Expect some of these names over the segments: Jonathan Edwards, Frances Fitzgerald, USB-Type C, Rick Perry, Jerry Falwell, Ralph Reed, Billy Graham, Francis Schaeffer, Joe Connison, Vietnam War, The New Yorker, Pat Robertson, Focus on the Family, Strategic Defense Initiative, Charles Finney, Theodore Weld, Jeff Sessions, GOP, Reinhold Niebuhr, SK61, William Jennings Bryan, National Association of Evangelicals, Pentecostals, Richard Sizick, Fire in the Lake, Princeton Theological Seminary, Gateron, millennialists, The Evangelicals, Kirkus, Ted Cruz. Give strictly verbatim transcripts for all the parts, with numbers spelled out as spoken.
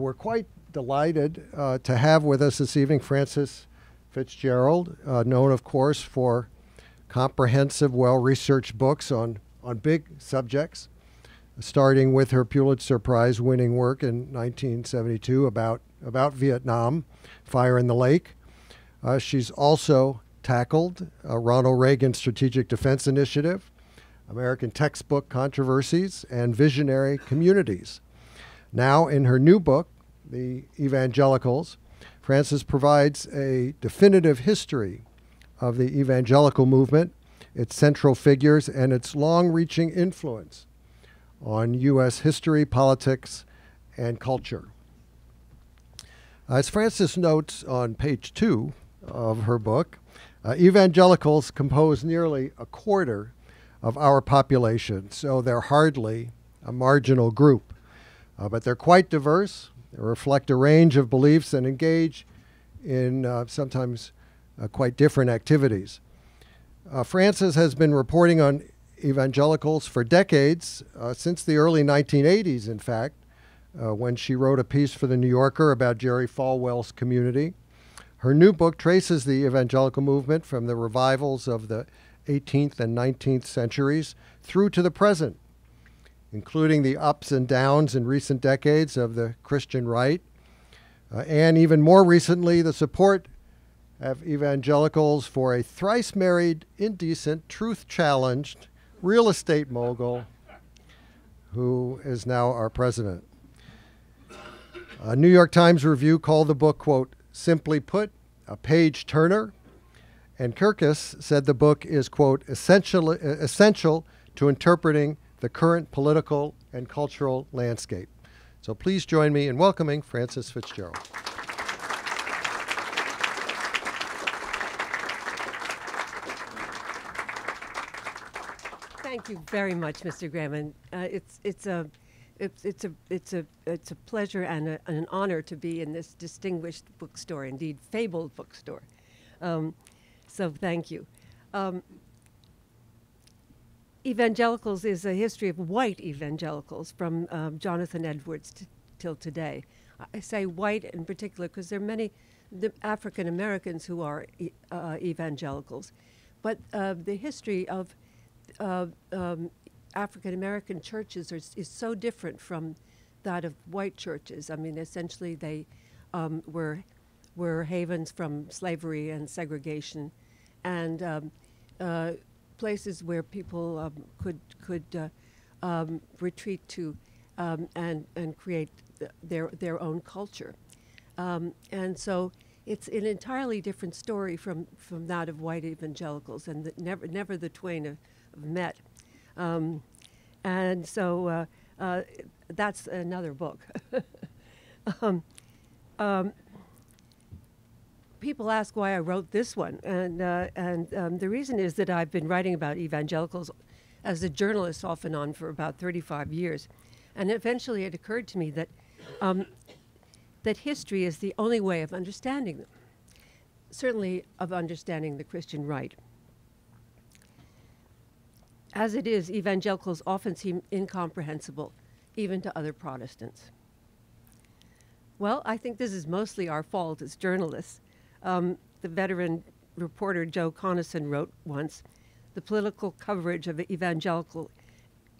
We're quite delighted uh, to have with us this evening Frances Fitzgerald, uh, known, of course, for comprehensive, well-researched books on, on big subjects, starting with her Pulitzer Prize-winning work in nineteen seventy-two about, about Vietnam, Fire in the Lake. Uh, she's also tackled uh, Ronald Reagan's Strategic Defense Initiative, American textbook controversies, and visionary communities. Now, in her new book, The Evangelicals, Frances provides a definitive history of the evangelical movement, its central figures, and its long-reaching influence on U S history, politics, and culture. As Frances notes on page two of her book, uh, evangelicals compose nearly a quarter of our population, so they're hardly a marginal group. Uh, but they're quite diverse, they reflect a range of beliefs, and engage in uh, sometimes uh, quite different activities. Uh, Frances has been reporting on evangelicals for decades, uh, since the early nineteen eighties, in fact, uh, when she wrote a piece for The New Yorker about Jerry Falwell's community. Her new book traces the evangelical movement from the revivals of the eighteenth and nineteenth centuries through to the present, including the ups and downs in recent decades of the Christian right, uh, and even more recently, the support of evangelicals for a thrice-married, indecent, truth-challenged real estate mogul who is now our president. A New York Times review called the book, quote, simply put, a page-turner, and Kirkus said the book is, quote, essential, essential to interpreting the current political and cultural landscape. So please join me in welcoming Frances Fitzgerald. Thank you very much, Mister Graham. And, uh, it's it's a it's it's a it's a it's a pleasure and, a, and an honor to be in this distinguished bookstore, indeed fabled bookstore. Um, so thank you. Um, Evangelicals is a history of white evangelicals from um, Jonathan Edwards t till today. I say white in particular because there are many the African Americans who are e uh, evangelicals, but uh, the history of uh, um, African American churches are, is so different from that of white churches. I mean, essentially they um, were were havens from slavery and segregation, and um, uh, places where people um, could could uh, um, retreat to um, and and create th their their own culture, um, and so it's an entirely different story from from that of white evangelicals, and the, never never the twain have, have met, um, and so uh, uh, that's another book. um, um, People ask why I wrote this one, and uh, and um, the reason is that I've been writing about evangelicals as a journalist off and on for about thirty-five years, and eventually it occurred to me that um, that history is the only way of understanding them, certainly of understanding the Christian right. As it is, evangelicals often seem incomprehensible, even to other Protestants. Well, I think this is mostly our fault as journalists. Um, the veteran reporter Joe Connison wrote once, "The political coverage of evangelical,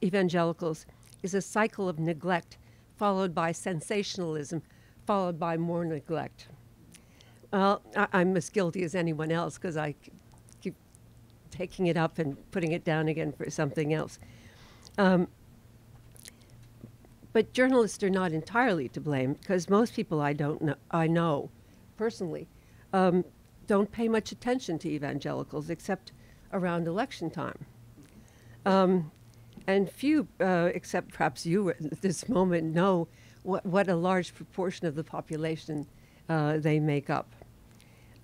evangelicals is a cycle of neglect, followed by sensationalism, followed by more neglect." Well, I, I'm as guilty as anyone else because I keep taking it up and putting it down again for something else. Um, but journalists are not entirely to blame because most people I don't know, I know personally, Um, don't pay much attention to evangelicals except around election time. Um, and few, uh, except perhaps you at this moment, know what, what a large proportion of the population uh, they make up.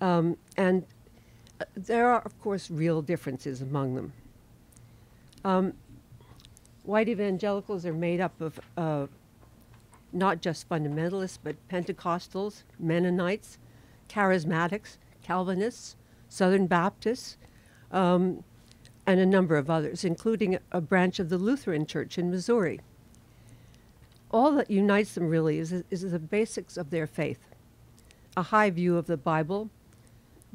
Um, and uh, there are, of course, real differences among them. Um, white evangelicals are made up of uh, not just fundamentalists, but Pentecostals, Mennonites, Charismatics, Calvinists, Southern Baptists, um, and a number of others, including a branch of the Lutheran Church in Missouri. all that unites them really is, is the basics of their faith: a high view of the Bible,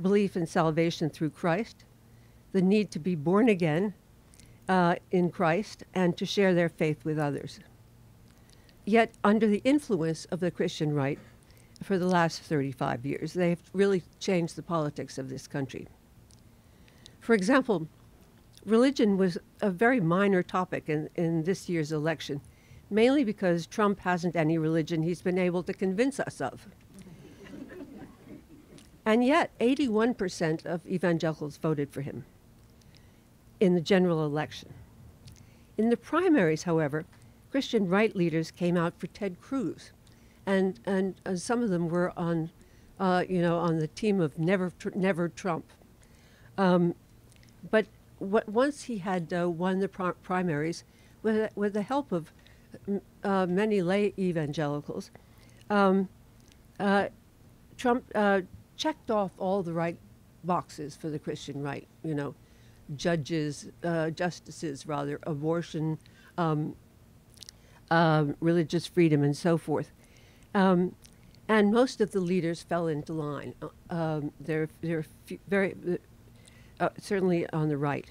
belief in salvation through Christ, the need to be born again uh, in Christ, and to share their faith with others. Yet, under the influence of the Christian right, for the last thirty-five years, they have really changed the politics of this country. For example, religion was a very minor topic in, in this year's election, mainly because Trump hasn't any religion he's been able to convince us of. And yet, eighty-one percent of evangelicals voted for him in the general election. In the primaries, however, Christian right leaders came out for Ted Cruz, and and uh, some of them were on, uh, you know, on the team of never, tr never Trump. Um, but what, once he had uh, won the pr primaries, with with the help of uh, many lay evangelicals, um, uh, Trump. Uh, checked off all the right boxes for the Christian right, you know, judges, uh, justices rather, abortion, um, uh, religious freedom, and so forth. Um, and most of the leaders fell into line. Uh, um, they're they're very, uh, certainly on the right.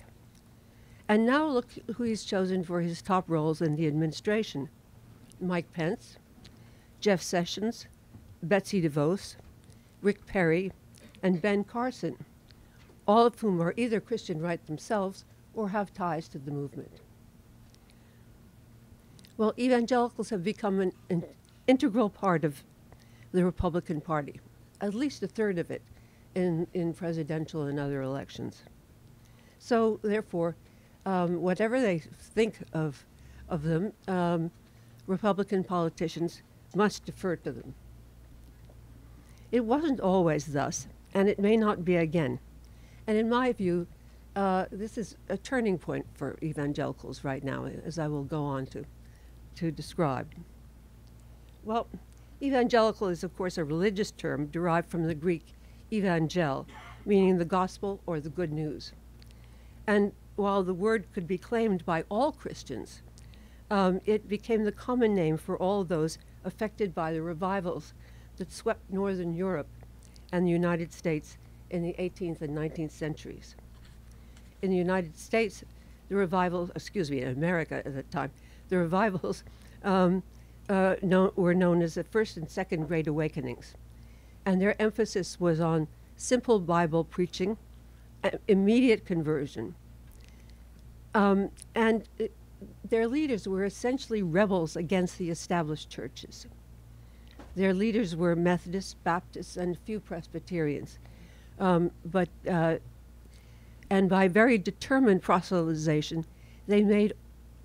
And now look who he's chosen for his top roles in the administration: Mike Pence, Jeff Sessions, Betsy DeVos, Rick Perry, and Ben Carson, all of whom are either Christian right themselves or have ties to the movement. Well, evangelicals have become an, an integral part of the Republican Party, at least a third of it in, in presidential and other elections. So therefore, um, whatever they think of, of them, um, Republican politicians must defer to them. It wasn't always thus, and it may not be again. And in my view, uh, this is a turning point for evangelicals right now, as I will go on to, to describe. Well, evangelical is, of course, a religious term derived from the Greek evangel, meaning the gospel or the good news. And while the word could be claimed by all Christians, um, it became the common name for all those affected by the revivals that swept Northern Europe and the United States in the eighteenth and nineteenth centuries. In the United States, the revivals, excuse me, in America at that time, the revivals um, uh, no, were known as the First and Second Great Awakenings. And their emphasis was on simple Bible preaching, uh, immediate conversion. Um, and it, their leaders were essentially rebels against the established churches. Their leaders were Methodists, Baptists, and a few Presbyterians. Um, but, uh, and by very determined proselytization, they made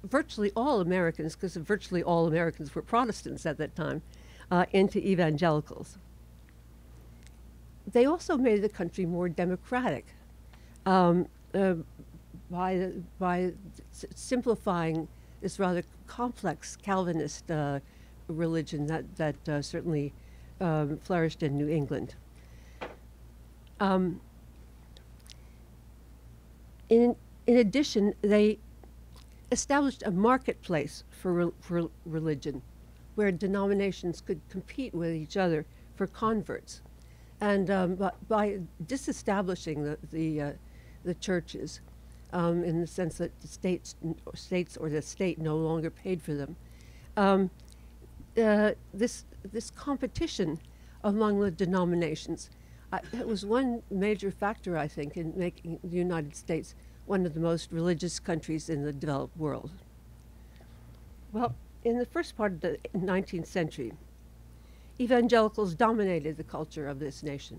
virtually all Americans, because virtually all Americans were Protestants at that time, uh, into evangelicals. They also made the country more democratic um, uh, by, by simplifying this rather complex Calvinist uh, religion that, that uh, certainly um, flourished in New England. Um, in, in addition, they established a marketplace for, re for religion where denominations could compete with each other for converts. And um, by, by disestablishing the, the, uh, the churches um, in the sense that the states, states or the state no longer paid for them, um, Uh, this this competition among the denominations, uh, it was one major factor, I think, in making the United States one of the most religious countries in the developed world. Well, in the first part of the nineteenth century, evangelicals dominated the culture of this nation.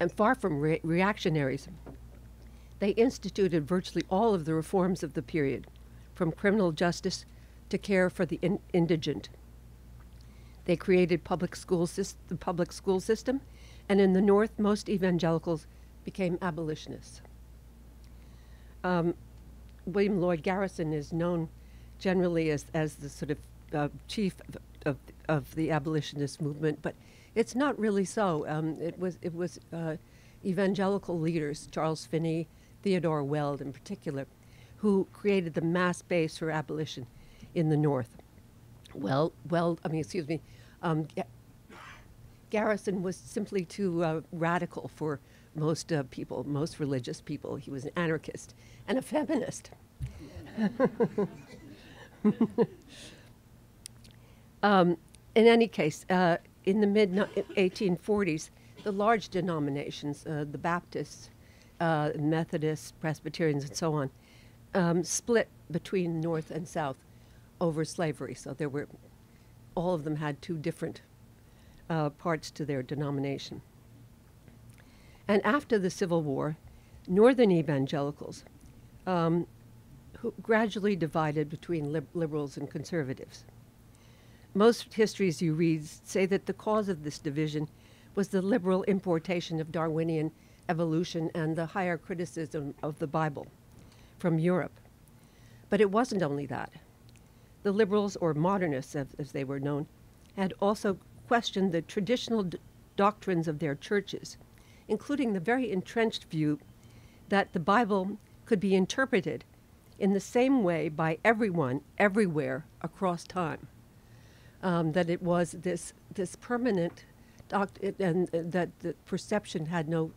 And far from re reactionaries, they instituted virtually all of the reforms of the period, from criminal justice to care for the in indigent. They created public school the public school system, and in the North, most evangelicals became abolitionists. Um, William Lloyd Garrison is known generally as, as the sort of uh, chief of, of, of the abolitionist movement, but it's not really so. Um, it was, it was uh, evangelical leaders, Charles Finney, Theodore Weld in particular, who created the mass base for abolition in the North. Well, well, I mean, excuse me, um, G Garrison was simply too uh, radical for most uh, people, most religious people. He was an anarchist and a feminist. um, in any case, uh, in the mid eighteen forties, the large denominations, uh, the Baptists, uh, Methodists, Presbyterians, and so on, um, split between North and South over slavery. So there were, all of them had two different uh, parts to their denomination. And after the Civil War, Northern evangelicals um, who gradually divided between lib liberals and conservatives. Most histories you read say that the cause of this division was the liberal importation of Darwinian evolution and the higher criticism of the Bible from Europe. But it wasn't only that. The liberals, or modernists as, as they were known, had also questioned the traditional d doctrines of their churches, including the very entrenched view that the Bible could be interpreted in the same way by everyone, everywhere, across time. Um, that it was this, this permanent It, and uh, that the perception had no,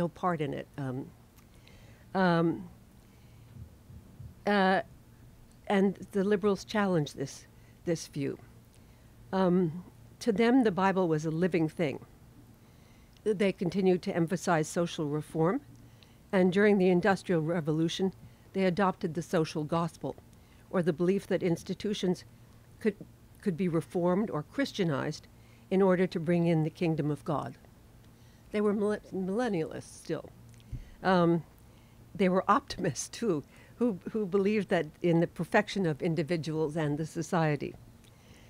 no part in it. Um, um, uh, and the liberals challenged this, this view. Um, to them, the Bible was a living thing. They continued to emphasize social reform, and during the Industrial Revolution, they adopted the social gospel, or the belief that institutions could, could be reformed or Christianized in order to bring in the kingdom of God. They were millennialists still. Um, they were optimists too, who, who believed that in the perfection of individuals and the society.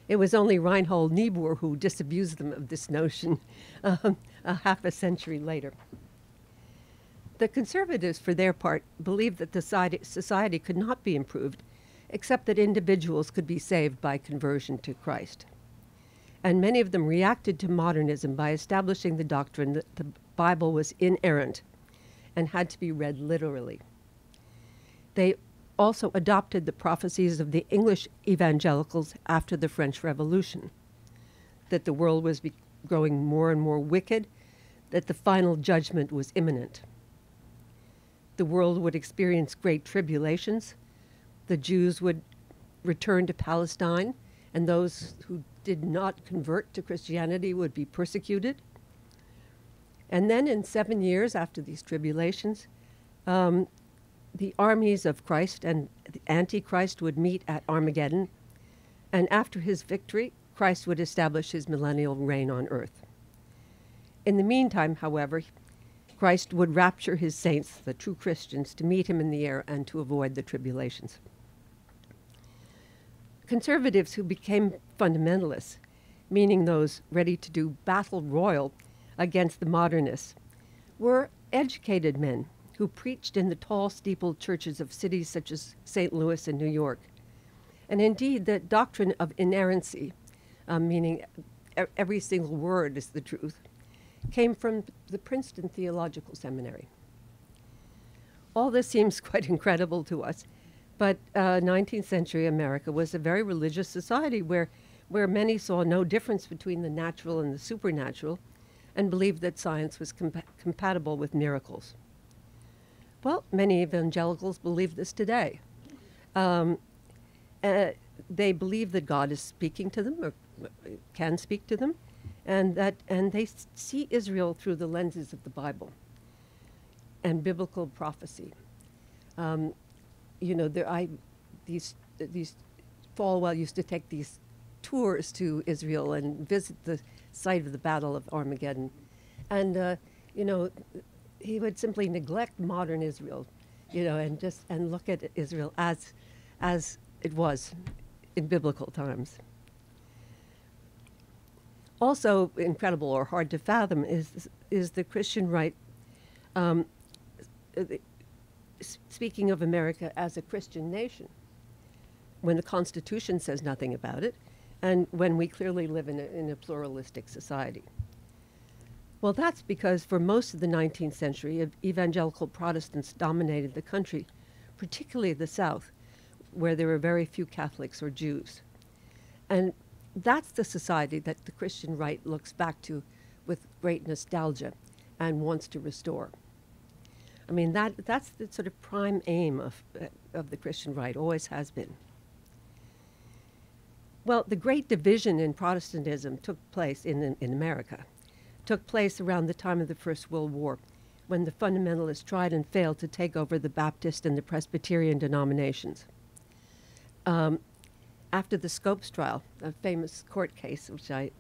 It was only Reinhold Niebuhr who disabused them of this notion um, a half a century later. The conservatives, for their part, believed that the society, society could not be improved except that individuals could be saved by conversion to Christ. And many of them reacted to modernism by establishing the doctrine that the Bible was inerrant and had to be read literally. They also adopted the prophecies of the English evangelicals after the French Revolution, that the world was growing more and more wicked, that the final judgment was imminent. The world would experience great tribulations. The Jews would return to Palestine, and those who did not convert to Christianity would be persecuted. And then in seven years after these tribulations, um, the armies of Christ and the Antichrist would meet at Armageddon, and after his victory, Christ would establish his millennial reign on earth. In the meantime, however, Christ would rapture his saints, the true Christians, to meet him in the air and to avoid the tribulations. Conservatives who became fundamentalists, meaning those ready to do battle royal against the modernists, were educated men who preached in the tall steepled churches of cities such as Saint Louis and New York. And indeed, the doctrine of inerrancy, uh, meaning every single word is the truth, came from the Princeton Theological Seminary. All this seems quite incredible to us, but uh, nineteenth century America was a very religious society where, where many saw no difference between the natural and the supernatural and believed that science was compa compatible with miracles. Well, many evangelicals believe this today. Um, uh, they believe that God is speaking to them or can speak to them, and, that, and they see Israel through the lenses of the Bible and biblical prophecy. Um, You know, there, I, these, these Falwell used to take these tours to Israel and visit the site of the Battle of Armageddon. And, uh, you know, he would simply neglect modern Israel, you know, and just and look at Israel as, as it was in biblical times. Also incredible or hard to fathom is, is the Christian right. Um, the, Speaking of America as a Christian nation, when the Constitution says nothing about it, and when we clearly live in a, in a pluralistic society. Well, that's because for most of the nineteenth century, evangelical Protestants dominated the country, particularly the South, where there were very few Catholics or Jews. And that's the society that the Christian right looks back to with great nostalgia and wants to restore. I mean, that, that's the sort of prime aim of, uh, of the Christian right, always has been. Well, the great division in Protestantism took place in, in America, took place around the time of the First World War, when the fundamentalists tried and failed to take over the Baptist and the Presbyterian denominations. Um, after the Scopes trial, a famous court case which I,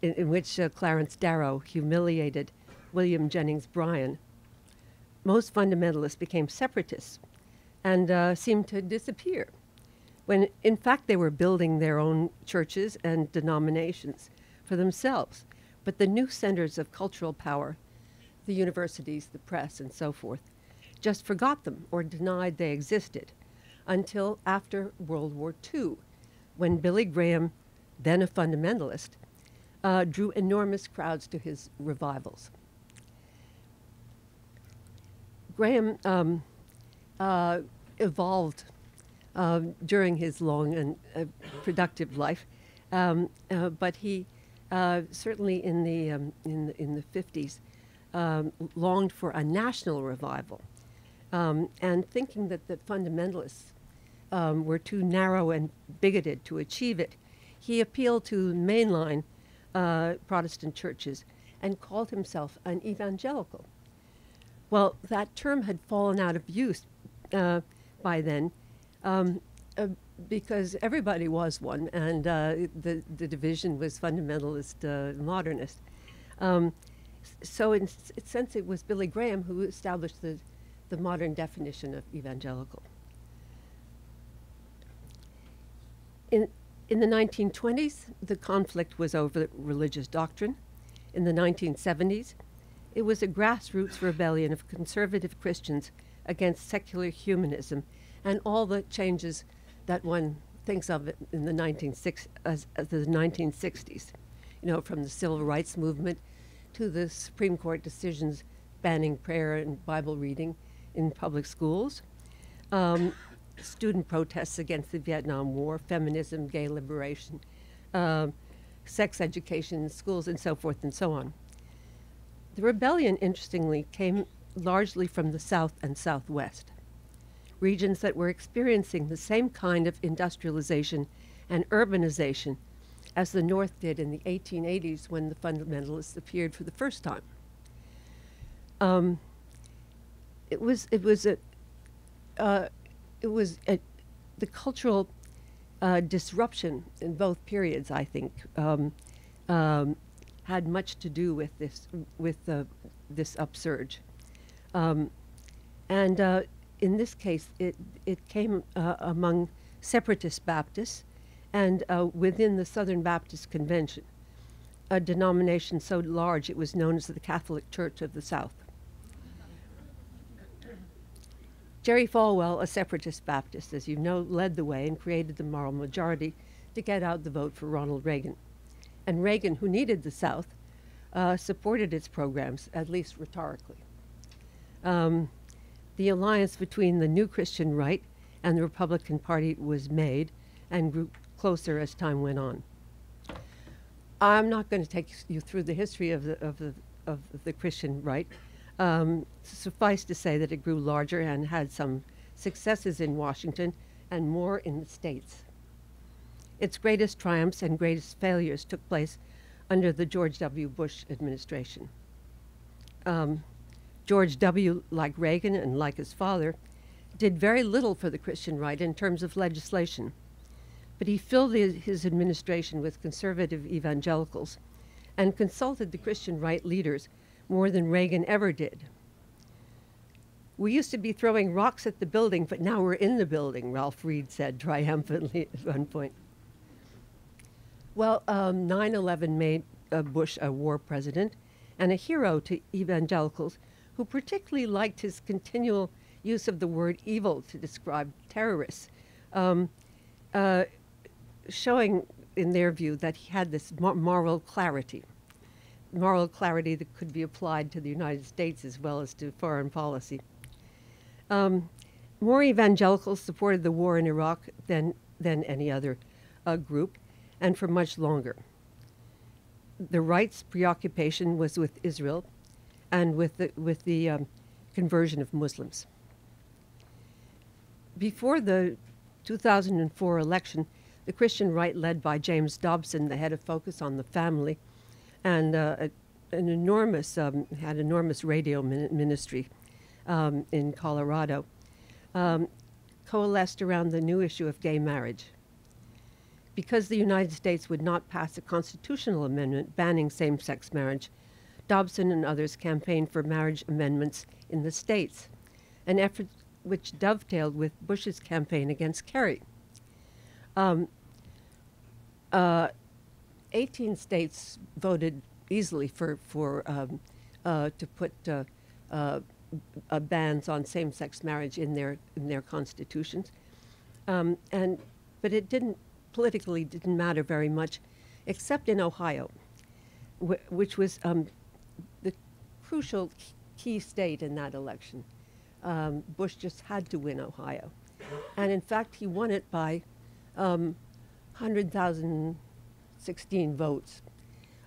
in, in which uh, Clarence Darrow humiliated William Jennings Bryan, most fundamentalists became separatists and uh, seemed to disappear, when in fact they were building their own churches and denominations for themselves. But the new centers of cultural power, the universities, the press, and so forth, just forgot them or denied they existed, until after World War Two, when Billy Graham, then a fundamentalist, uh, drew enormous crowds to his revivals. Graham um, uh, evolved uh, during his long and uh, productive life, um, uh, but he uh, certainly in the, um, in the, in the fifties um, longed for a national revival, um, and thinking that the fundamentalists Um, were too narrow and bigoted to achieve it, he appealed to mainline uh, Protestant churches and called himself an evangelical. Well, that term had fallen out of use uh, by then um, uh, because everybody was one, and uh, the, the division was fundamentalist, uh, modernist. Um, so in s sense, it was Billy Graham who established the, the modern definition of evangelical. In, in the nineteen twenties, the conflict was over religious doctrine. In the nineteen seventies, it was a grassroots rebellion of conservative Christians against secular humanism and all the changes that one thinks of in the, nineteen sixties, as, as the nineteen sixties, you know, from the Civil Rights Movement to the Supreme Court decisions banning prayer and Bible reading in public schools. Um, student protests against the Vietnam War, feminism, gay liberation, um, sex education in schools, and so forth and so on. The rebellion, interestingly, came largely from the South and Southwest, regions that were experiencing the same kind of industrialization and urbanization as the North did in the eighteen eighties when the fundamentalists appeared for the first time. Um, it was, it was a, uh, It was a, the cultural uh, disruption in both periods, I think, um, um, had much to do with this, with uh, this upsurge. Um, and uh, in this case, it, it came uh, among separatist Baptists and uh, within the Southern Baptist Convention, a denomination so large it was known as the Catholic Church of the South. Jerry Falwell, a separatist Baptist, as you know, led the way and created the moral majority to get out the vote for Ronald Reagan. And Reagan, who needed the South, uh, supported its programs, at least rhetorically. Um, the alliance between the new Christian right and the Republican Party was made and grew closer as time went on. I'm not going to take you through the history of the, of the, of the Christian right. Um, suffice to say that it grew larger and had some successes in Washington and more in the states. Its greatest triumphs and greatest failures took place under the George W. Bush administration. Um, George W., like Reagan and like his father, did very little for the Christian right in terms of legislation, but he filled his, his administration with conservative evangelicals and consulted the Christian right leaders more than Reagan ever did. We used to be throwing rocks at the building, but now we're in the building, Ralph Reed said triumphantly at one point. Well, nine eleven um, made uh, Bush a war president and a hero to evangelicals who particularly liked his continual use of the word evil to describe terrorists, um, uh, showing in their view that he had this moral clarity. moral clarity that could be applied to the United States as well as to foreign policy. Um, more evangelicals supported the war in Iraq than, than any other uh, group, and for much longer. The right's preoccupation was with Israel and with the, with the um, conversion of Muslims. Before the two thousand four election, the Christian right, led by James Dobson, the head of Focus on the Family, and uh, a, an enormous, um, had enormous radio min ministry um, in Colorado, um, coalesced around the new issue of gay marriage. Because the United States would not pass a constitutional amendment banning same-sex marriage, Dobson and others campaigned for marriage amendments in the states, an effort which dovetailed with Bush's campaign against Kerry. Um, uh, eighteen states voted easily for, for um, uh, to put uh, uh, uh, bans on same-sex marriage in their, in their constitutions, um, and, but it didn't, politically didn't matter very much, except in Ohio, wh which was um, the crucial key state in that election. Um, Bush just had to win Ohio. And in fact, he won it by um, one hundred thousand sixteen votes,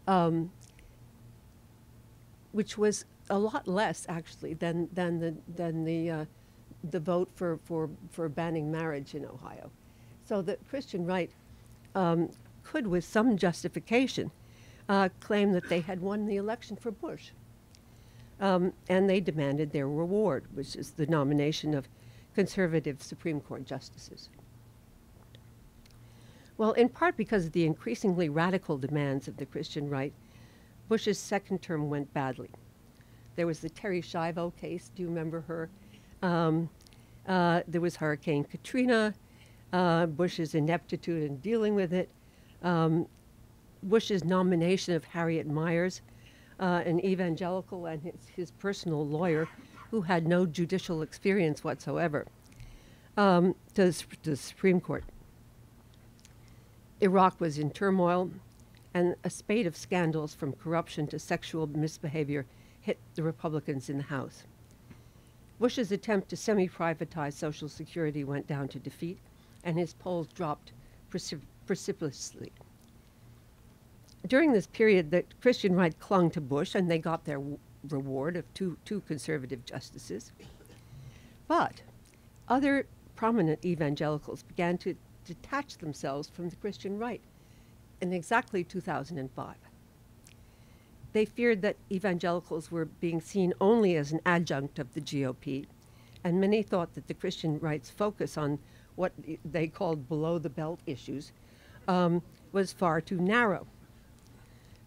um, which was a lot less, actually, than, than, the, than the, uh, the vote for, for, for banning marriage in Ohio. So the Christian right um, could, with some justification, uh, claim that they had won the election for Bush. Um, and they demanded their reward, which is the nomination of conservative Supreme Court justices. Well, in part because of the increasingly radical demands of the Christian right, Bush's second term went badly. There was the Terry Schiavo case. Do you remember her? Um, uh, there was Hurricane Katrina. Uh, Bush's ineptitude in dealing with it, um, Bush's nomination of Harriet Meyers, uh, an evangelical and his, his personal lawyer who had no judicial experience whatsoever, um, to, the, to the Supreme Court. Iraq was in turmoil, and a spate of scandals from corruption to sexual misbehavior hit the Republicans in the House. Bush's attempt to semi-privatize Social Security went down to defeat, and his polls dropped precip precipitously. During this period, the Christian right clung to Bush, and they got their w reward of two, two conservative justices. But other prominent evangelicals began to detach themselves from the Christian right in exactly two thousand five. They feared that evangelicals were being seen only as an adjunct of the G O P, and many thought that the Christian right's focus on what they called below-the-belt issues, um, was far too narrow.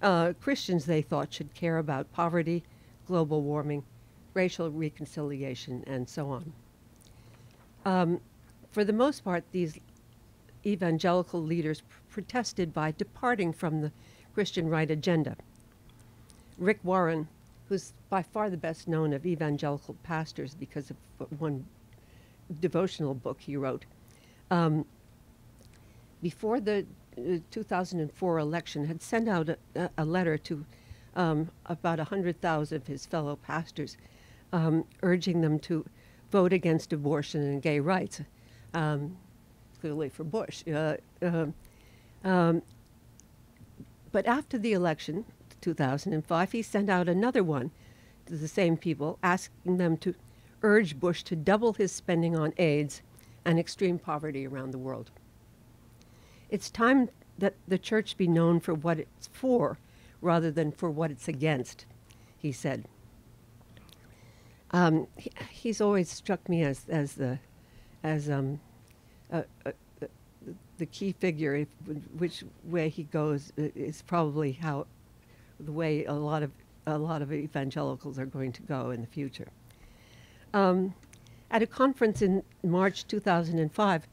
Uh, Christians, they thought, should care about poverty, global warming, racial reconciliation, and so on. Um, for the most part, these evangelical leaders pr protested by departing from the Christian right agenda. Rick Warren, who's by far the best known of evangelical pastors because of one devotional book he wrote, Um, before the uh, two thousand four election, had sent out a, a letter to um, about one hundred thousand of his fellow pastors, um, urging them to vote against abortion and gay rights, um, clearly for Bush. Uh, uh, um, but after the election, two thousand five, he sent out another one to the same people, asking them to urge Bush to double his spending on AIDS and extreme poverty around the world. It's time that the church be known for what it's for rather than for what it's against, he said. Um, he, he's always struck me as, as, the, as um, uh, uh, uh, the key figure. If, which way he goes is probably how, the way a lot of, a lot of evangelicals are going to go in the future. Um, At a conference in March two thousand five,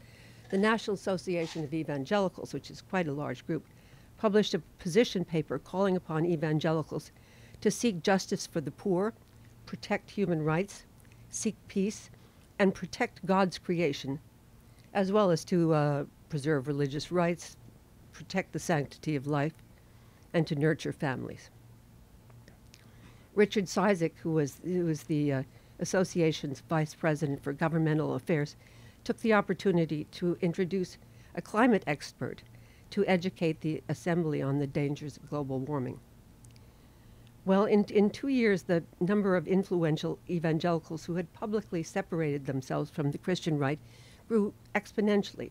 the National Association of Evangelicals, which is quite a large group, published a position paper calling upon evangelicals to seek justice for the poor, protect human rights, seek peace, and protect God's creation, as well as to uh, preserve religious rights, protect the sanctity of life, and to nurture families. Richard Sizick, who was, who was the uh, Association's Vice President for Governmental Affairs, took the opportunity to introduce a climate expert to educate the Assembly on the dangers of global warming. Well, in, in two years, the number of influential evangelicals who had publicly separated themselves from the Christian right grew exponentially.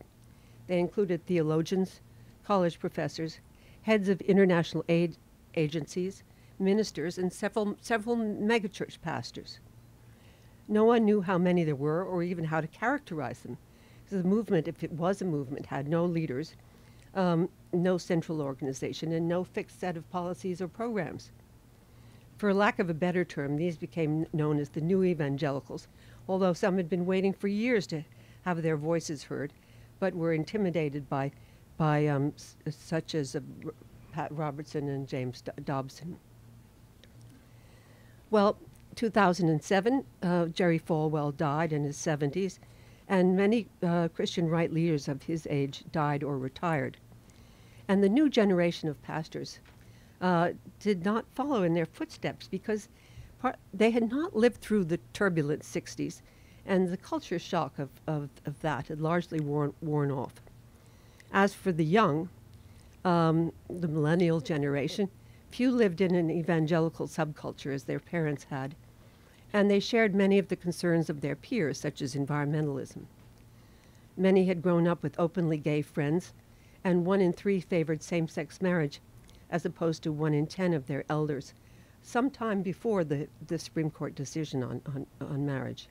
They included theologians, college professors, heads of international aid agencies, ministers, and several, several megachurch pastors. No one knew how many there were or even how to characterize them. So the movement, if it was a movement, had no leaders, um, no central organization, and no fixed set of policies or programs. For lack of a better term, these became known as the new evangelicals, although some had been waiting for years to have their voices heard, but were intimidated by, by um, s such as uh, Pat Robertson and James Do Dobson. Well, two thousand seven, uh, Jerry Falwell died in his seventies, and many uh, Christian right leaders of his age died or retired. And the new generation of pastors uh, did not follow in their footsteps because part they had not lived through the turbulent sixties, and the culture shock of, of, of that had largely worn, worn off. As for the young, um, the millennial generation, few lived in an evangelical subculture as their parents had, and they shared many of the concerns of their peers, such as environmentalism. Many had grown up with openly gay friends, and one in three favored same-sex marriage, as opposed to one in ten of their elders, sometime before the, the Supreme Court decision on, on, on marriage.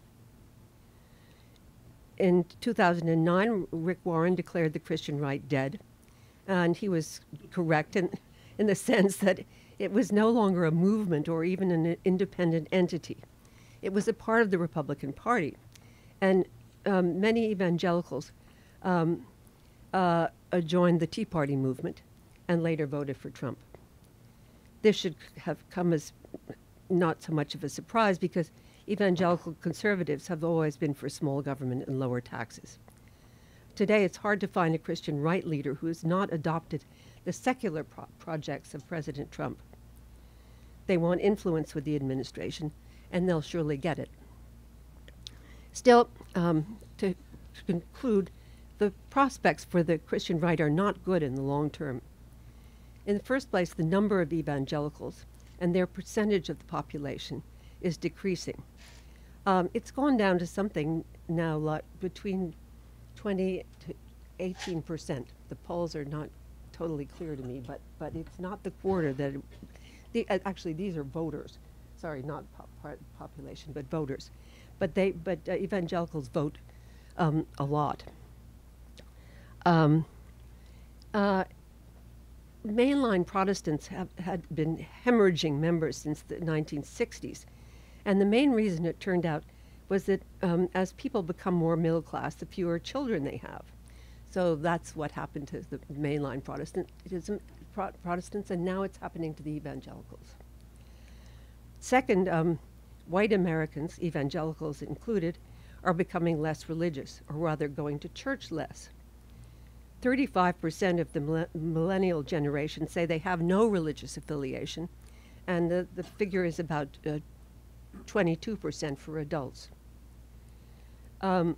In two thousand nine, Rick Warren declared the Christian right dead, and he was correct in, in the sense that it was no longer a movement or even an independent entity. It was a part of the Republican Party, and um, many evangelicals um, uh, joined the Tea Party movement and later voted for Trump. This should have come as not so much of a surprise because evangelical conservatives have always been for small government and lower taxes. Today, it's hard to find a Christian right leader who has not adopted the secular pro projects of President Trump. They want influence with the administration, and they'll surely get it. Still, um, to conclude, the prospects for the Christian right are not good in the long term. In the first place, the number of evangelicals and their percentage of the population is decreasing. Um, it's gone down to something now like between twenty to eighteen percent. The polls are not totally clear to me, but but it's not the quarter that it, the, uh, actually these are voters. Sorry, not pop part population, but voters. But they but uh, evangelicals vote um, a lot. Um, uh, Mainline Protestants have, had been hemorrhaging members since the nineteen sixties, and the main reason it turned out was that um, as people become more middle class, the fewer children they have. So that's what happened to the mainline Protestantism, pro Protestants, and now it's happening to the evangelicals. Second, um, white Americans, evangelicals included, are becoming less religious, or rather going to church less. thirty-five percent of the millennial generation say they have no religious affiliation, and the, the figure is about uh, twenty-two percent for adults. Um,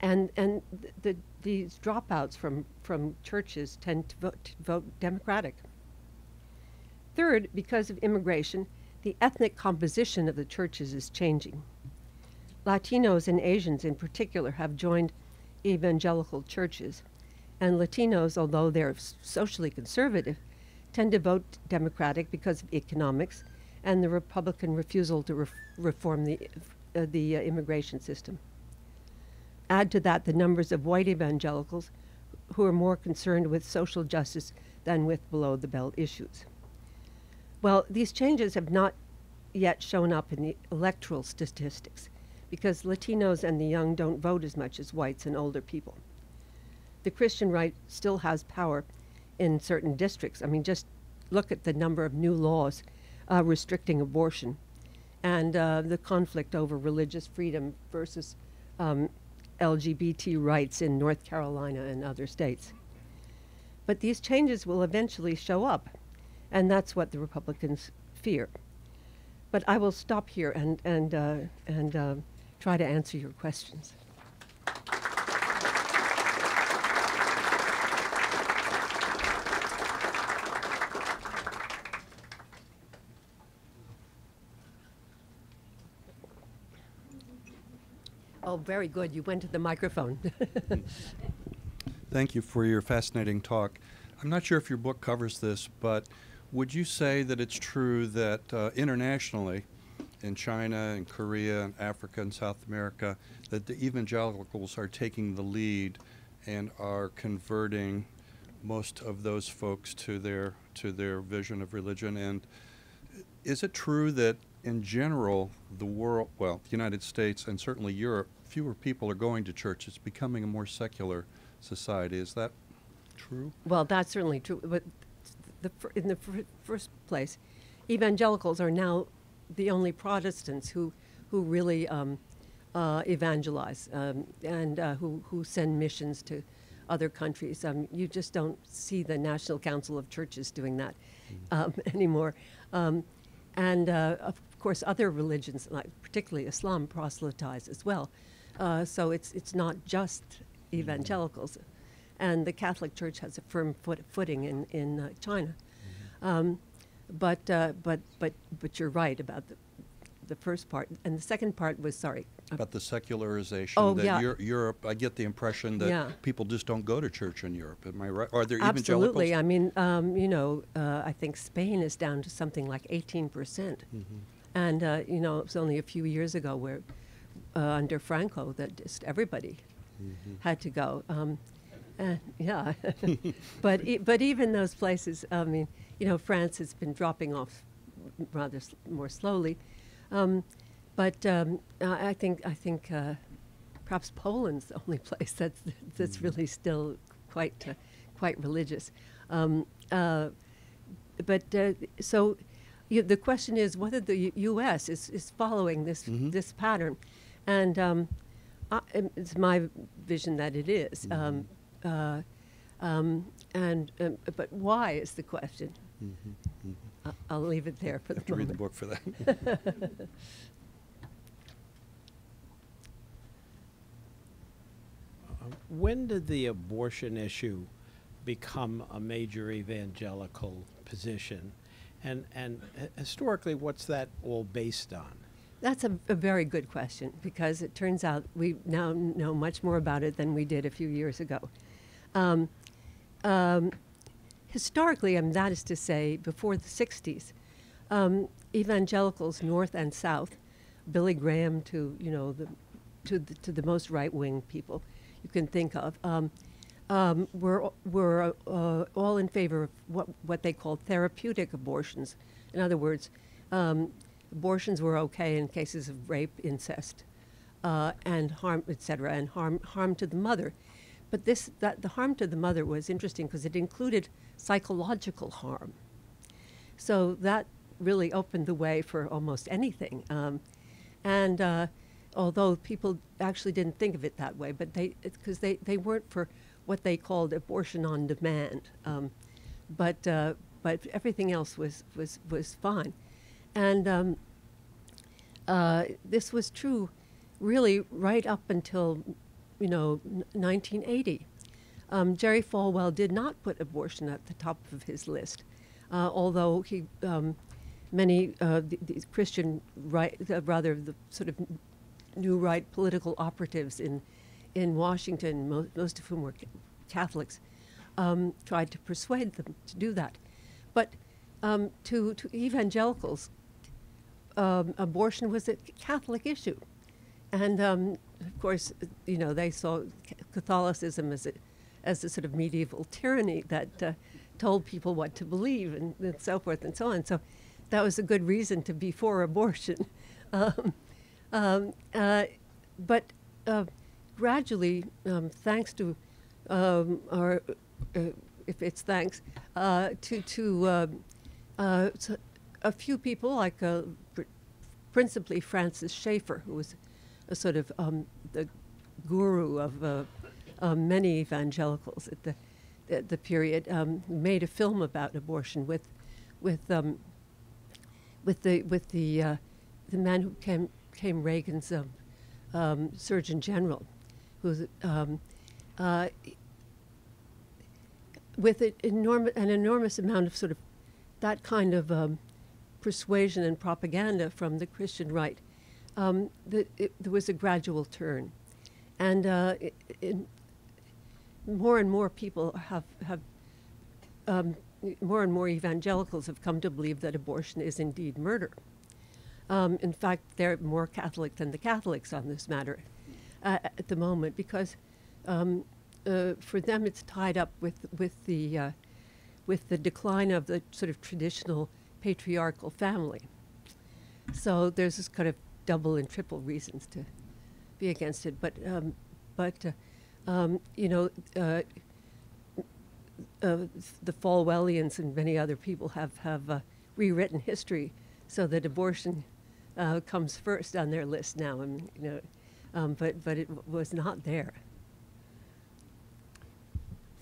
and and th the, these dropouts from, from churches tend to vote, to vote Democratic. Third, because of immigration, the ethnic composition of the churches is changing. Latinos and Asians in particular have joined evangelical churches, and Latinos, although they're socially conservative, tend to vote Democratic because of economics and the Republican refusal to ref reform the, uh, the uh, immigration system. Add to that the numbers of white evangelicals who are more concerned with social justice than with below-the-belt issues. Well, these changes have not yet shown up in the electoral statistics, because Latinos and the young don't vote as much as whites and older people. The Christian right still has power in certain districts. I mean, just look at the number of new laws uh, restricting abortion and uh, the conflict over religious freedom versus um, L G B T rights in North Carolina and other states. But these changes will eventually show up, and that's what the Republicans fear. But I will stop here and, and, uh, and uh, try to answer your questions. Oh, very good. You went to the microphone. Thank you for your fascinating talk. I'm not sure if your book covers this, but would you say that it's true that uh, internationally, in China and Korea and Africa and South America, that the evangelicals are taking the lead and are converting most of those folks to their to their vision of religion? And is it true that in general, the world, well, the United States and certainly Europe, fewer people are going to church? It's becoming a more secular society. Is that true? Well, that's certainly true. But the fir in the fir first place, evangelicals are now the only Protestants who, who really um, uh, evangelize um, and uh, who, who send missions to other countries. Um, you just don't see the National Council of Churches doing that um, anymore. Um, and uh, of course, other religions, like particularly Islam, proselytize as well. Uh, so it's it's not just evangelicals, and the Catholic Church has a firm foot, footing in in uh, China. Um, but uh, but but but you're right about the the first part, and the second part was sorry about the secularization. Oh, that yeah. Euro Europe. I get the impression that yeah. people just don't go to church in Europe. Am I right? Are there evangelicals? Absolutely. I mean, um, you know, uh, I think Spain is down to something like eighteen percent, mm-hmm. and uh, you know, it was only a few years ago where uh, under Franco that just everybody mm-hmm. had to go. Um, Uh, yeah, but e but even those places, I mean, you know, France has been dropping off rather sl more slowly, um, but um, I think I think uh, perhaps Poland's the only place that's that's really still quite uh, quite religious. Um, uh, but uh, so you, the question is whether the U U.S. is is following this mm-hmm. this pattern, and um, I, it's my vision that it is. Mm-hmm. um, Uh, um, and um, but why is the question? Mm-hmm, mm-hmm. I I'll leave it there for the moment. Read the book for that. uh, when did the abortion issue become a major evangelical position, and and uh, historically, what's that all based on? That's a, a very good question, because it turns out we now know much more about it than we did a few years ago. Um, um, historically, and that is to say, before the sixties, um, evangelicals north and south, Billy Graham to you know the to the, to the most right-wing people you can think of, um, um, were were uh, all in favor of what what they called therapeutic abortions. In other words. Um, Abortions were okay in cases of rape, incest, uh, and harm, et cetera, and harm harm to the mother. But this that the harm to the mother was interesting because it included psychological harm. So that really opened the way for almost anything. Um, and uh, although people actually didn't think of it that way, but they because they they weren't for what they called abortion on demand. Um, but uh, but everything else was was was fine. And um, uh, this was true, really, right up until, you know, nineteen eighty. Um, Jerry Falwell did not put abortion at the top of his list, uh, although he, um, many uh, th these Christian right, uh, rather the sort of new right political operatives in in Washington, mo most of whom were ca Catholics, um, tried to persuade them to do that, but. Um, to, to evangelicals, um, abortion was a Catholic issue, and um, of course, you know, they saw Catholicism as a, as a sort of medieval tyranny that uh, told people what to believe and, and so forth and so on. So, that was a good reason to be for abortion, um, um, uh, but uh, gradually, um, thanks to um, our, uh, if it's thanks uh, to to um, Uh, so a few people, like uh, pr principally Francis Schaeffer, who was a sort of um, the guru of uh, uh, many evangelicals at the at the period, um, made a film about abortion with with um, with the with the uh, the man who came, came Reagan's um, um, Surgeon General, who um, uh, with an enormous, an enormous amount of sort of that kind of um, persuasion and propaganda from the Christian right, um, the, it, there was a gradual turn. And uh, it, it, more and more people have, have um, more and more evangelicals have come to believe that abortion is indeed murder. Um, in fact, they're more Catholic than the Catholics on this matter uh, at the moment, because um, uh, for them it's tied up with with the uh, with the decline of the sort of traditional patriarchal family. So there's this kind of double and triple reasons to be against it. But um, but uh, um, you know. Uh, Uh, the Falwellians and many other people have, have uh, rewritten history so that abortion uh, comes first on their list now, and, you know, um, but, but it w was not there.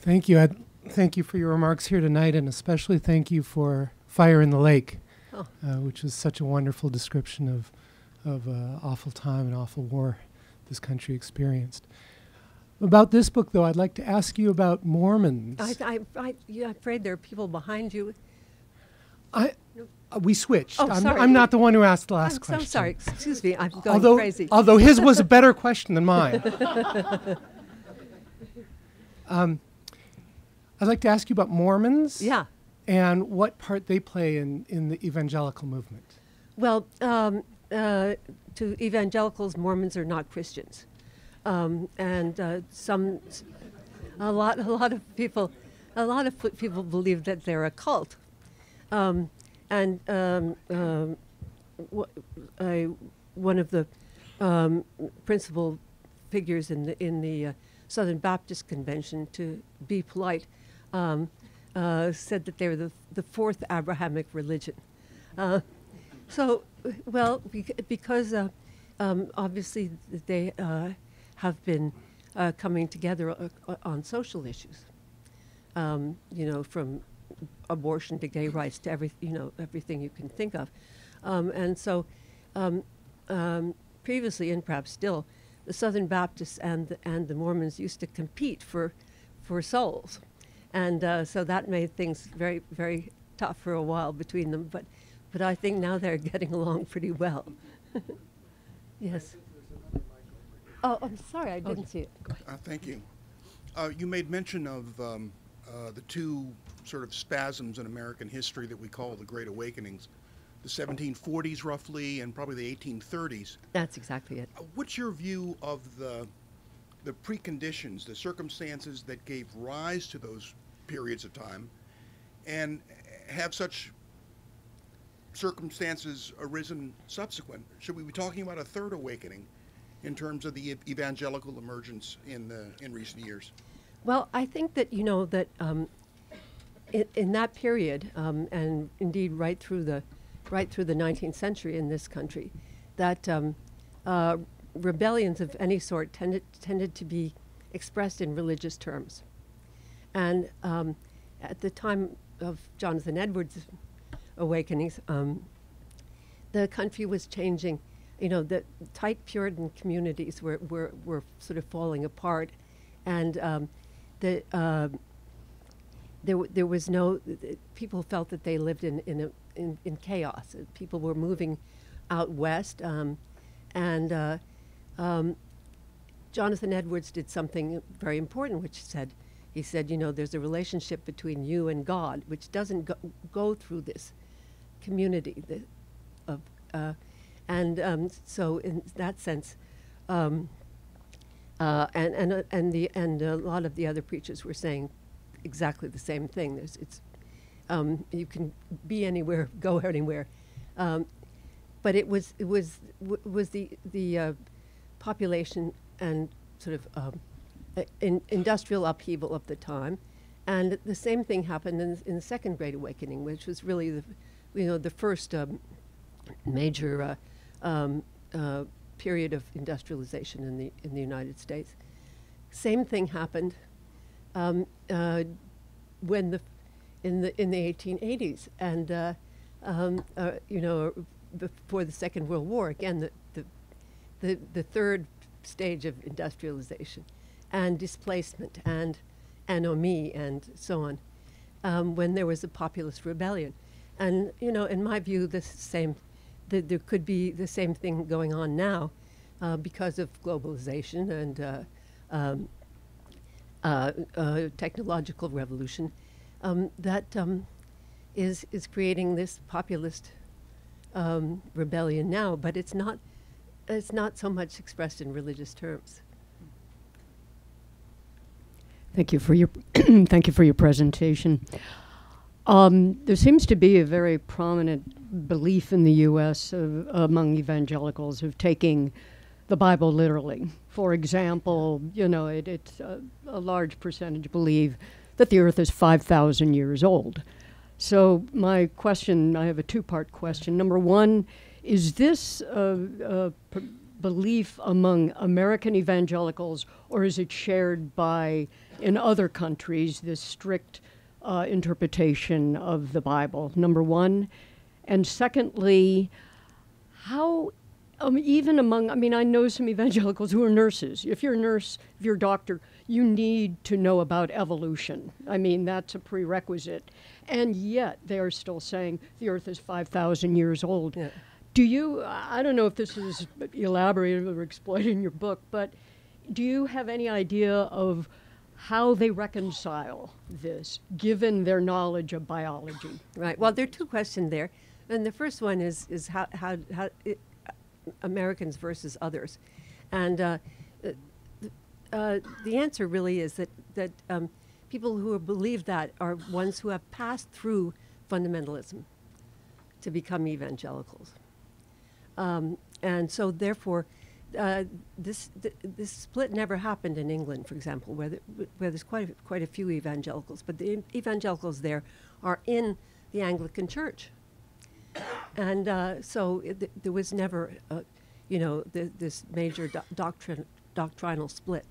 Thank you. I'd thank you for your remarks here tonight, and especially thank you for Fire in the Lake, oh. uh, which is such a wonderful description of, of uh, awful time and awful war this country experienced. About this book, though, I'd like to ask you about Mormons. I, I, I, yeah, I'm afraid there are people behind you. I, uh, we switched. Oh, I'm, sorry. I'm not the one who asked the last I'm question. I'm so sorry. Excuse me. I'm going although, crazy. Although his was a better question than mine. um, I'd like to ask you about Mormons. Yeah. And what part they play in, in the evangelical movement. Well, um, uh, to evangelicals, Mormons are not Christians. Um, and uh, some, a lot, a lot of people, a lot of people believe that they're a cult, um, and um, um, w I, one of the um, principal figures in the in the uh, Southern Baptist Convention, to be polite, um, uh, said that they were the the fourth Abrahamic religion. Uh, so, well, because uh, um, obviously they. Uh, have been uh, coming together uh, on social issues, um, you know, from abortion to gay rights to every, you know, everything you can think of. Um, and so um, um, previously, and perhaps still, the Southern Baptists and the, and the Mormons used to compete for, for souls. And uh, so that made things very, very tough for a while between them. But, but I think now they're getting along pretty well. Yes. Oh, I'm sorry, I didn't oh, see it. Go ahead. Uh, thank you. Uh, you made mention of um, uh, the two sort of spasms in American history that we call the Great Awakenings, the seventeen forties roughly, and probably the eighteen thirties. That's exactly it. Uh, what's your view of the, the preconditions, the circumstances that gave rise to those periods of time, and have such circumstances arisen subsequent? Should we be talking about a third awakening in terms of the evangelical emergence in the in recent years? Well, I think that you know that um, in, in that period, um, and indeed right through the right through the nineteenth century in this country, that um, uh, rebellions of any sort tended tended to be expressed in religious terms, and um, at the time of Jonathan Edwards' awakenings, um, the country was changing. You know, the tight Puritan communities were, were, were sort of falling apart, and um, the, uh, there, w there was no, th people felt that they lived in, in, a, in, in chaos. People were moving out west, um, and uh, um, Jonathan Edwards did something very important, which said, he said, you know, there's a relationship between you and God, which doesn't go, go through this community that of, uh, And um, so, in that sense, um, uh, and and uh, and the and a lot of the other preachers were saying exactly the same thing. There's, it's um, you can be anywhere, go anywhere, um, but it was it was w was the the uh, population and sort of um, in industrial upheaval of the time, and the same thing happened in, in the Second Great Awakening, which was really the you know the first um, major. Uh, Um, uh, period of industrialization in the in the United States. Same thing happened um, uh, when the in the in the eighteen eighties, and uh, um, uh, you know before the Second World War, again, the, the, the, the third stage of industrialization and displacement and anomie and so on, um, when there was a populist rebellion. And, you know, in my view, the same, the, there could be the same thing going on now uh, because of globalization and uh, um, uh, uh, technological revolution um, that um, is, is creating this populist um, rebellion now, but it's not, it's not so much expressed in religious terms. Thank you for your thank you for your presentation. Um, there seems to be a very prominent belief in the U S of, among evangelicals of taking the Bible literally. For example, you know, it, it's a, a large percentage believe that the earth is five thousand years old. So my question, I have a two-part question. Number one, is this a, a p belief among American evangelicals, or is it shared by, in other countries, this strict uh, interpretation of the Bible, number one? And secondly, how, um, even among, I mean, I know some evangelicals who are nurses. If you're a nurse, if you're a doctor, you need to know about evolution. I mean, that's a prerequisite. And yet, they are still saying the earth is five thousand years old. Yeah. Do you, I don't know if this is elaborated or exploited in your book, but do you have any idea of how they reconcile this, given their knowledge of biology? Right. Well, there are two questions there. And the first one is, is how, how, how it, uh, Americans versus others. And uh, uh, uh, the answer really is that, that um, people who believe that are ones who have passed through fundamentalism to become evangelicals. Um, and so, therefore, uh, this th this split never happened in England, for example, where, the, where there's quite a, quite a few evangelicals. But the evangelicals there are in the Anglican Church, and uh, so it, th there was never, uh, you know, th this major do doctrine doctrinal split.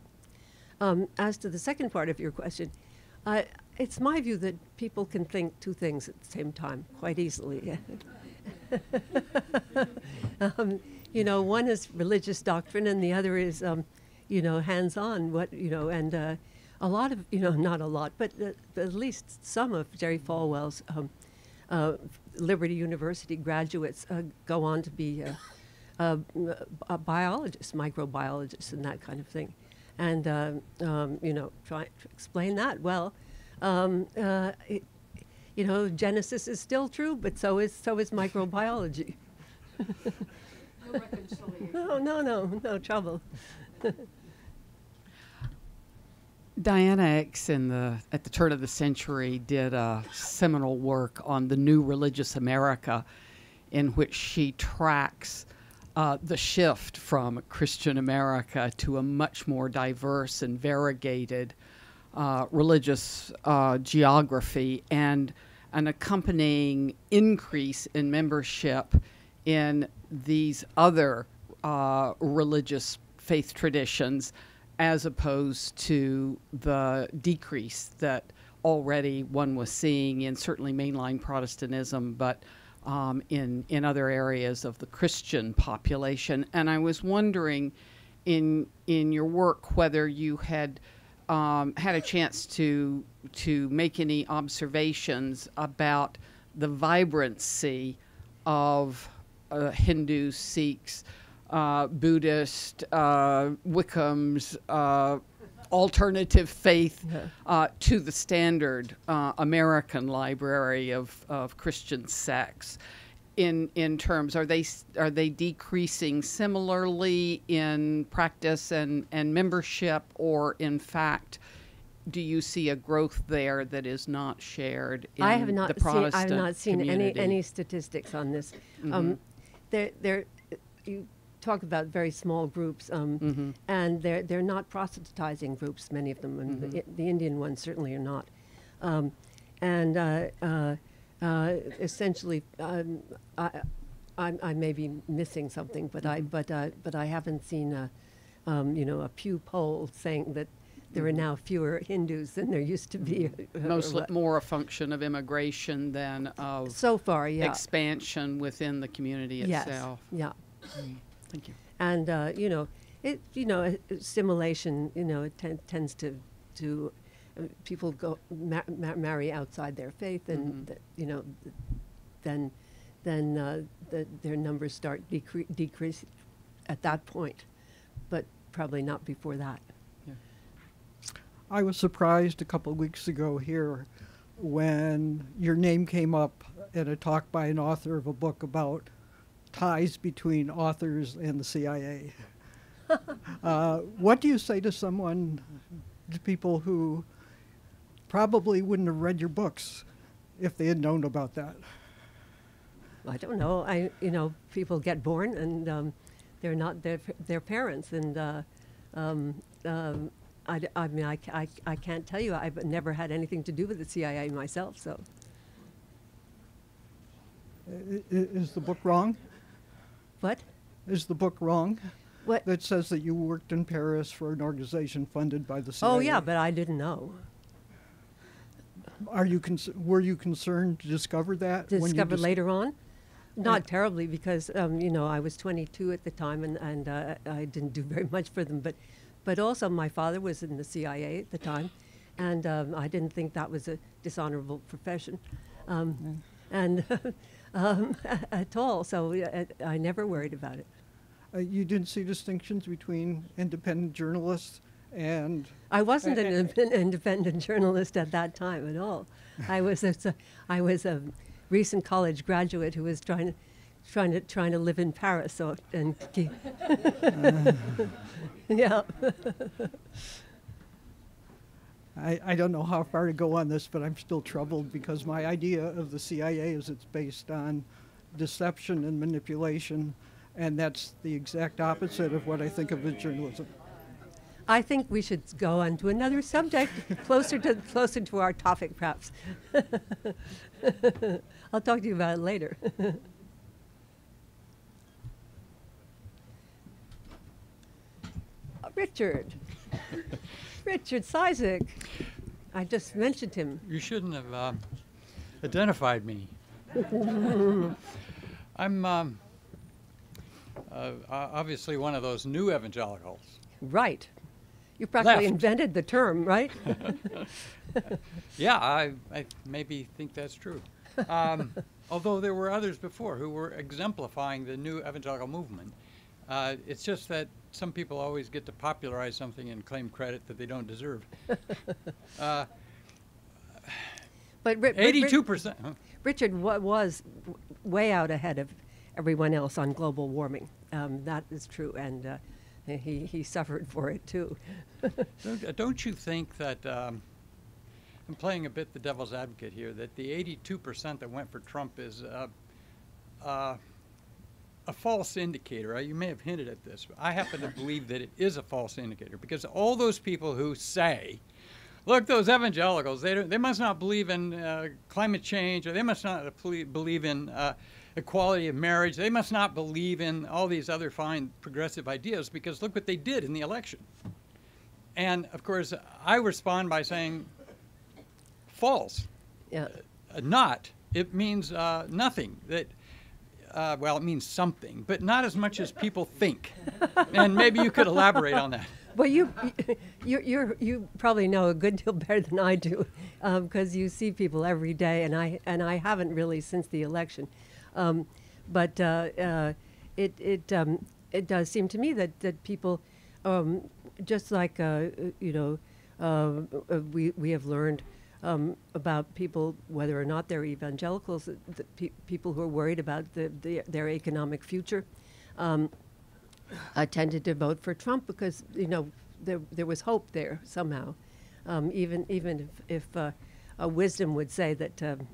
Um, as to the second part of your question, uh, it's my view that people can think two things at the same time quite easily. um, you know, one is religious doctrine, and the other is, um, you know, hands-on. What you know, and uh, a lot of you know, not a lot, but uh, at least some of Jerry Falwell's um, uh, Liberty University graduates uh, go on to be uh, uh, a biologist, microbiologist, and that kind of thing. And uh, um, you know, try to explain that well. Um, uh, it, You know, Genesis is still true, but so is so is microbiology. No reconciliation. No, no, no, no trouble. Diana Eck in the at the turn of the century did a seminal work on the new religious America, in which she tracks uh, the shift from Christian America to a much more diverse and variegated uh, religious uh, geography and an accompanying increase in membership in these other uh, religious faith traditions, as opposed to the decrease that already one was seeing in certainly mainline Protestantism, but um, in, in other areas of the Christian population. And I was wondering in, in your work whether you had Um, had a chance to to make any observations about the vibrancy of uh, Hindus, Sikhs, uh, Buddhists, uh, Wiccans, uh, alternative faith uh, to the standard uh, American library of, of Christian sects. In in terms, are they are they decreasing similarly in practice and and membership, or in fact, do you see a growth there that is not shared in I have not the Protestant seen, I have not seen community? any any statistics on this. Mm-hmm. Um, there there, you talk about very small groups, um, mm-hmm. and they're they're not proselytizing groups. Many of them, and mm-hmm. the, the Indian ones certainly are not, um, and. Uh, uh, Uh, essentially, um, I, I, I may be missing something, but I but uh, but I haven't seen a, um, you know, a Pew poll saying that There are now fewer Hindus than there used to be. Mostly more a function of immigration than of so far, yeah. expansion within the community itself. Yes. Yeah. Thank you. And uh, you know, it you know assimilation. You know, it ten tends to to uh, people go ma ma marry outside their faith, and mm-hmm. th you know, th then then uh, the, their numbers start decre decrease at that point, but probably not before that. I was surprised a couple of weeks ago here when your name came up in a talk by an author of a book about ties between authors and the C I A. uh, what do you say to someone, to people who probably wouldn't have read your books if they had known about that? I don't know. I, you know, people get born and um, they're not their, their parents, and uh, um, um, I, I mean, I, I, I can't tell you. I've never had anything to do with the C I A myself, so. Is the book wrong? What? Is the book wrong? What? That says that you worked in Paris for an organization funded by the C I A. Oh, yeah, but I didn't know. Are you con- were you concerned to discover that? Discovered when you dis- later on? Not terribly, because, um, you know, I was twenty-two at the time, and, and uh, I didn't do very much for them, but... But also, my father was in the C I A at the time, and um, I didn't think that was a dishonorable profession, um, mm. and um, at all. So uh, I never worried about it. Uh, you didn't see distinctions between independent journalists and I wasn't an independent, independent journalist at that time at all. I was a, I was a recent college graduate who was trying to trying to trying to live in Paris. So and keep uh. Yeah. I, I don't know how far to go on this, but I'm still troubled because my idea of the C I A is it's based on deception and manipulation, and that's the exact opposite of what I think of as journalism. I think we should go on to another subject, closer to closer to our topic, perhaps. I'll talk to you about it later. Richard, Richard Sizick. I just mentioned him. You shouldn't have uh, identified me. I'm um, uh, obviously one of those new evangelicals. Right. You practically Left. invented the term, right? Yeah, I, I maybe think that's true. Um, although there were others before who were exemplifying the new evangelical movement. Uh, it's just that some people always get to popularize something and claim credit that they don't deserve. uh, but eighty-two percent. Huh? Richard wa was w way out ahead of everyone else on global warming. Um, that is true, and uh, he he suffered for it too. don't, uh, don't you think that um, I'm playing a bit the devil's advocate here? That the eighty-two percent that went for Trump is. Uh, uh, A false indicator. Uh, you may have hinted at this, but I happen to believe that it is a false indicator, because all those people who say, look, those evangelicals, they, don't, they must not believe in uh, climate change, or they must not believe in uh, equality of marriage, they must not believe in all these other fine progressive ideas, because look what they did in the election. And, of course, I respond by saying false, yeah. uh, not. It means uh, nothing. That. Uh, well, it means something, but not as much as people think. And maybe you could elaborate on that. Well, you, you, you're, you probably know a good deal better than I do, because um, you see people every day, and I and I haven't really since the election. Um, but uh, uh, it it um, it does seem to me that that people, um, just like uh, you know, uh, we we have learned. Um, about people, whether or not they're evangelicals, the, the pe people who are worried about the, the, their economic future, um, I tended to vote for Trump because, you know, there, there was hope there somehow, um, even even if, if uh, a wisdom would say that um,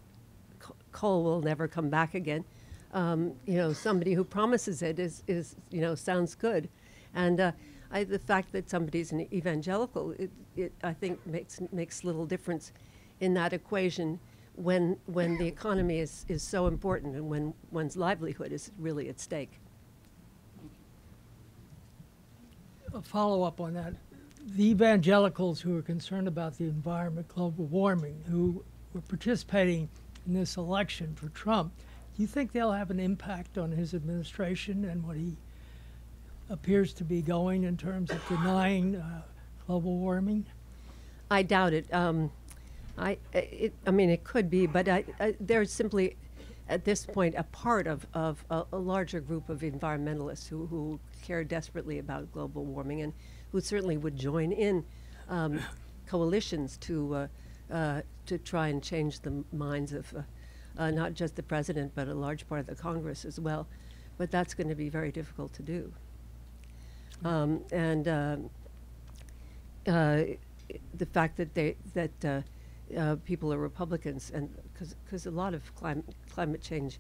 coal will never come back again. Um, you know, somebody who promises it is, is you know, sounds good. And uh, I, the fact that somebody's an evangelical, it, it, I think, makes, makes little difference in that equation when when the economy is, is so important and when one's livelihood is really at stake. A follow-up on that. the evangelicals who were concerned about the environment, global warming, who were participating in this election for Trump, do you think they'll have an impact on his administration and what he appears to be going in terms of denying uh, global warming? I doubt it. Um, I, it. I mean, it could be, but I, I, there's simply, at this point, a part of, of a, a larger group of environmentalists who, who care desperately about global warming and who certainly would join in um, coalitions to uh, uh, to try and change the minds of uh, uh, not just the president, but a large part of the Congress as well. But that's going to be very difficult to do. Um, and uh, uh, the fact that they that uh, uh, people are Republicans, and because because a lot of climate climate change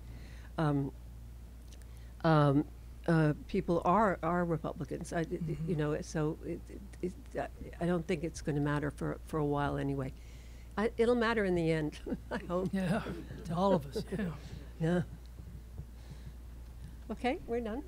um, um, uh, people are are Republicans, I, mm-hmm. you know. So it, it, it, I don't think it's going to matter for for a while anyway. I, it'll matter in the end, I hope. Yeah, to all of us. Yeah. Yeah. Okay, we're done.